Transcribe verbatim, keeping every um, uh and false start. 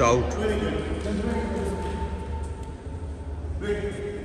Out. Wait.